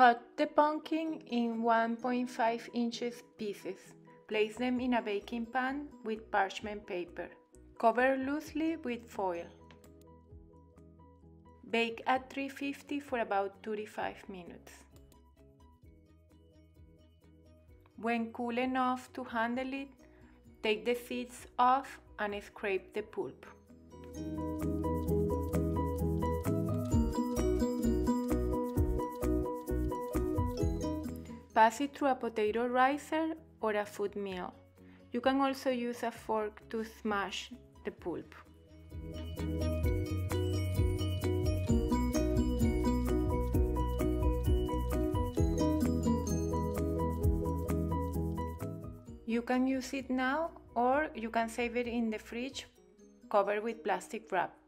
Cut the pumpkin in 1.5 inches pieces. Place them in a baking pan with parchment paper. Cover loosely with foil. Bake at 350 for about 35 minutes. When cool enough to handle it, take the seeds off and scrape the pulp. Pass it through a potato ricer or a food mill. You can also use a fork to smash the pulp. You can use it now or you can save it in the fridge covered with plastic wrap.